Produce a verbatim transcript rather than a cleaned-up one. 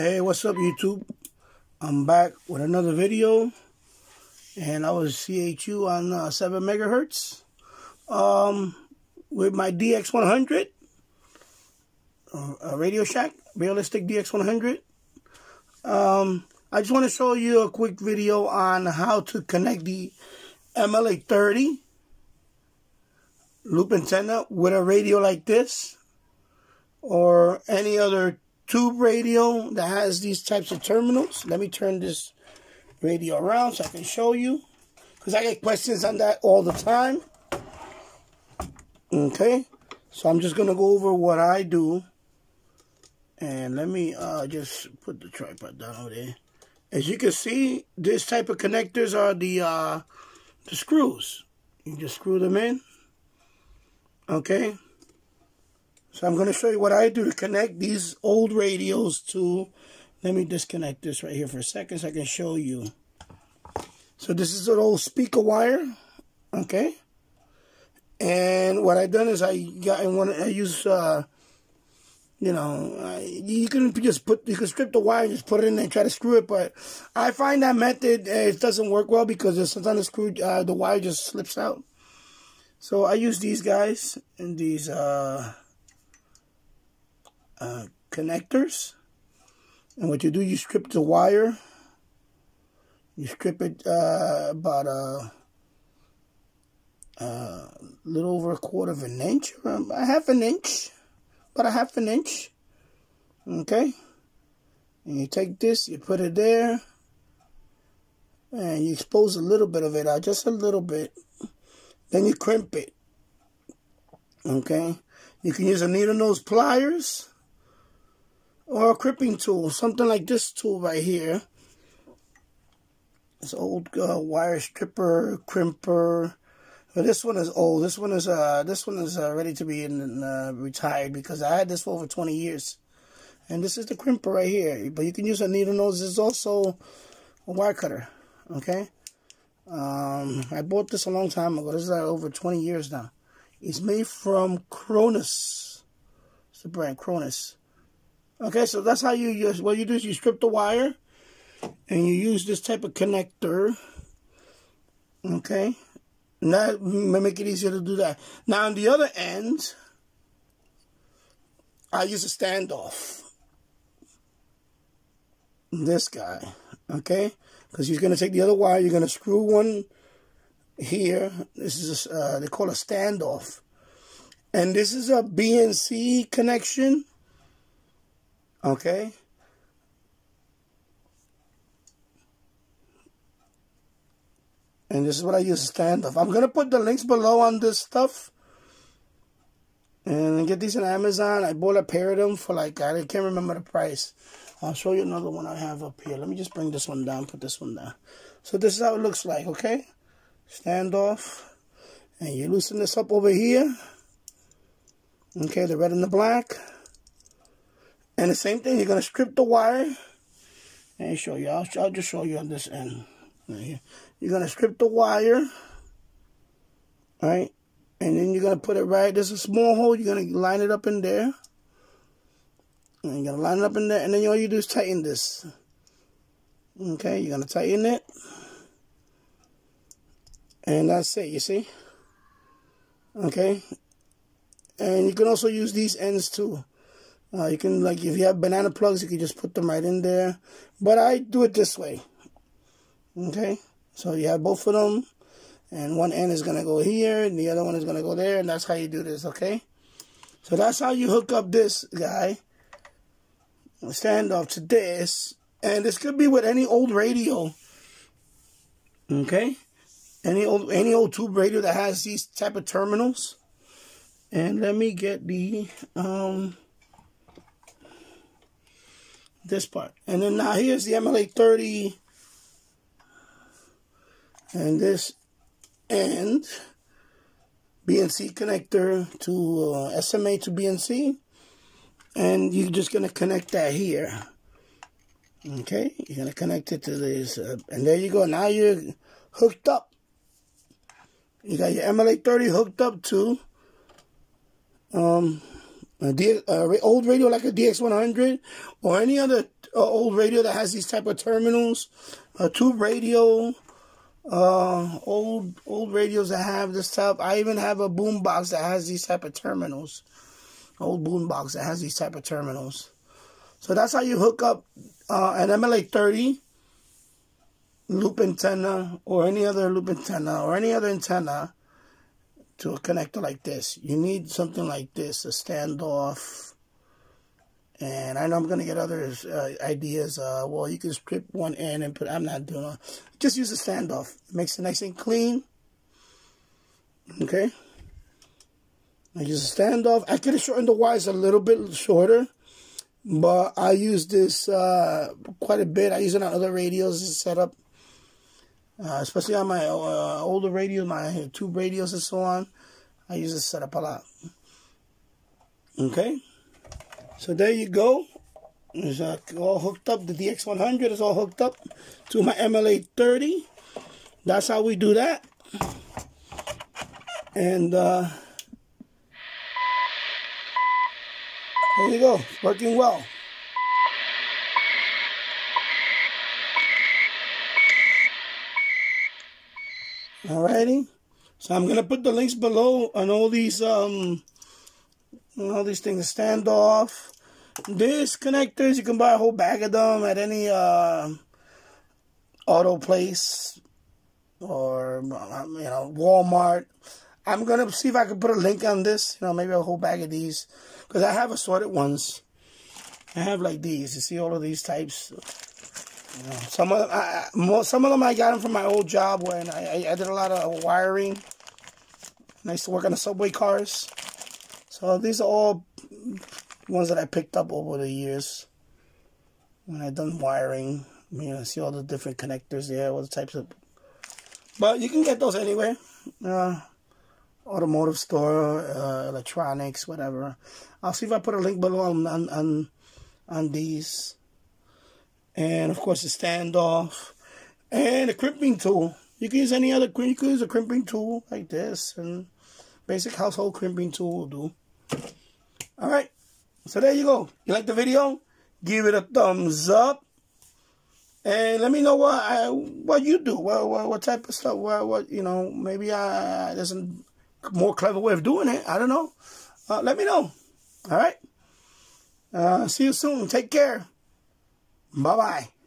Hey, what's up, YouTube? I'm back with another video, and I was C H U on uh, seven megahertz um, with my D X one hundred uh, uh, Radio Shack Realistic D X one hundred. Um, I just want to show you a quick video on how to connect the M L A thirty loop antenna with a radio like this, or any other tube radio that has these types of terminals. Let me turn this radio around so I can show you, because I get questions on that all the time. Okay, so I'm just going to go over what I do. And let me uh, just put the tripod down over there. As you can see, this type of connectors are the, uh, the screws. You just screw them in. Okay. So I'm going to show you what I do to connect these old radios to. Let me disconnect this right here for a second so I can show you. So this is an old speaker wire. Okay. And what I've done is I got, I want to, I use, uh, you know, I, you can just put, you can strip the wire and just put it in there and try to screw it. But I find that method, uh, it doesn't work well because sometimes the screw, uh, the wire just slips out. So I use these guys and these, uh, Uh, connectors, and what you do, you strip the wire, you strip it uh, about a, a little over a quarter of an inch, um, a half an inch, about a half an inch, okay, and you take this, you put it there, and you expose a little bit of it out, just a little bit, then you crimp it, okay. You can use a needle nose pliers, or a crimping tool, something like this tool right here. This old uh, wire stripper, crimper. But this one is old. This one is uh, this one is uh, ready to be in, uh, retired, because I had this for over twenty years. And this is the crimper right here. But you can use a needle nose. This is also a wire cutter. Okay. Um, I bought this a long time ago. This is like over twenty years now. It's made from Cronus. It's the brand Cronus. Okay, so that's how you use, what you do is you strip the wire and you use this type of connector, okay? And that may make it easier to do that. Now, on the other end, I use a standoff. This guy, okay? Because you're going to take the other wire, you're going to screw one here. This is, a, uh, they call a standoff. And this is a B N C connection. Okay, and this is what I use, standoff. I'm going to put the links below on this stuff, and get these on Amazon. I bought a pair of them for like, I can't remember the price. I'll show you another one I have up here. Let me just bring this one down, put this one down. So this is how it looks like, okay? Standoff, and you loosen this up over here. Okay, the red and the black. And the same thing, you're going to strip the wire. And show you. I'll, I'll just show you on this end. Right here. You're going to strip the wire. Right? And then you're going to put it right. There's a small hole. You're going to line it up in there. And you're going to line it up in there. And then all you do is tighten this. Okay? You're going to tighten it. And that's it, you see? Okay? And you can also use these ends too. Uh, you can, like, if you have banana plugs, you can just put them right in there. But I do it this way. Okay? So you have both of them. And one end is going to go here, and the other one is going to go there. And that's how you do this, okay? So that's how you hook up this guy. Standoff to this. And this could be with any old radio. Okay? Any old, any old tube radio that has these type of terminals. And let me get the... Um, this part. And then now here's the M L A thirty and this end B N C connector to uh, S M A to B N C, and you're just going to connect that here. Okay, you're going to connect it to this uh, and there you go. Now you're hooked up. You got your M L A thirty hooked up to um, Uh, D, uh, old radio like a D X one hundred or any other uh, old radio that has these type of terminals, a uh, tube radio, uh, old old radios that have this type. I even have a boom box that has these type of terminals, old boom box that has these type of terminals. So that's how you hook up uh, an M L A thirty loop antenna or any other loop antenna or any other antenna to a connector like this. You need something like this, a standoff. And I know I'm going to get other uh, ideas. Uh, well, you can strip one in and put, I'm not doing it. Just use a standoff. It makes it nice and clean. Okay. I use a standoff. I could have shortened the wires a little bit shorter, but I use this uh, quite a bit. I use it on other radios to set up. Uh, especially on my uh, older radio, my tube radios and so on. I use this setup a lot. Okay. So there you go. It's uh, all hooked up. The D X one hundred is all hooked up to my M L A thirty. That's how we do that. And uh, there you go. It's working well. Alrighty, so I'm gonna put the links below on all these um, all these things. Standoff, these connectors, you can buy a whole bag of them at any uh, auto place or you know Walmart. I'm gonna see if I can put a link on this. You know, maybe a whole bag of these because I have assorted ones. I have like these. You see all of these types. You know, some of them, I, more, some of them I got them from my old job when I, I, I did a lot of wiring. And I used to work on the subway cars. So these are all ones that I picked up over the years when I done wiring. I mean, I see all the different connectors there, all the types of. But you can get those anywhere. Uh, automotive store, uh, electronics, whatever. I'll see if I put a link below on on on these. And, of course, the standoff and a crimping tool. You can use any other, you can use a crimping tool like this. And basic household crimping tool will do. All right. So there you go. You like the video? Give it a thumbs up. And let me know what I, what you do. What, what, what type of stuff. What, what you know, maybe I, there's a more clever way of doing it. I don't know. Uh, let me know. All right. Uh, see you soon. Take care. Bye-bye.